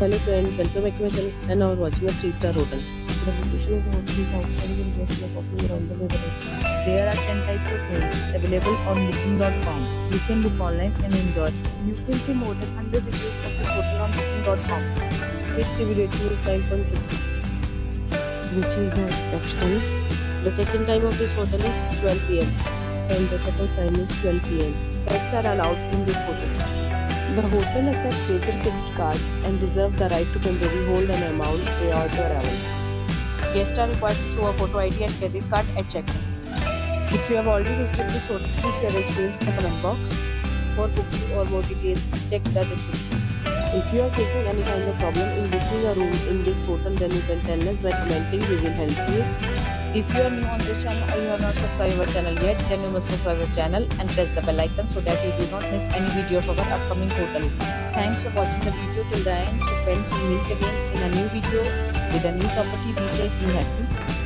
Hello friends, welcome back to my channel, and now we are watching a 3-star hotel. The location of the hotel is outstanding and guests love walking around the neighborhood. There are 10 types of rooms available on booking.com. You can book online and enjoy. You can see more than 100 reviews of this hotel on booking.com. Its review rating is 9.6, which is not exceptional. The check-in time of this hotel is 12 p.m. and the check-out time is 12 p.m. Pets are allowed in this hotel. The hotel accepts major credit cards and reserves the right to temporarily hold an amount prior to arrival. Guests are required to show a photo ID and credit card at check-in. If you have already visited this hotel, please share your experience in the comment box. For booking or more details, check the description. If you are facing any kind of problem in booking a room in this hotel, then you can tell us by commenting. We will help you. If you are new on this channel or you have not subscribed our channel yet, then you must subscribe our channel and press the bell icon so that you do not miss any video of our upcoming hotel. Thanks for watching the video till the end. So friends, we meet again in a new video with a new property. Be safe, be happy.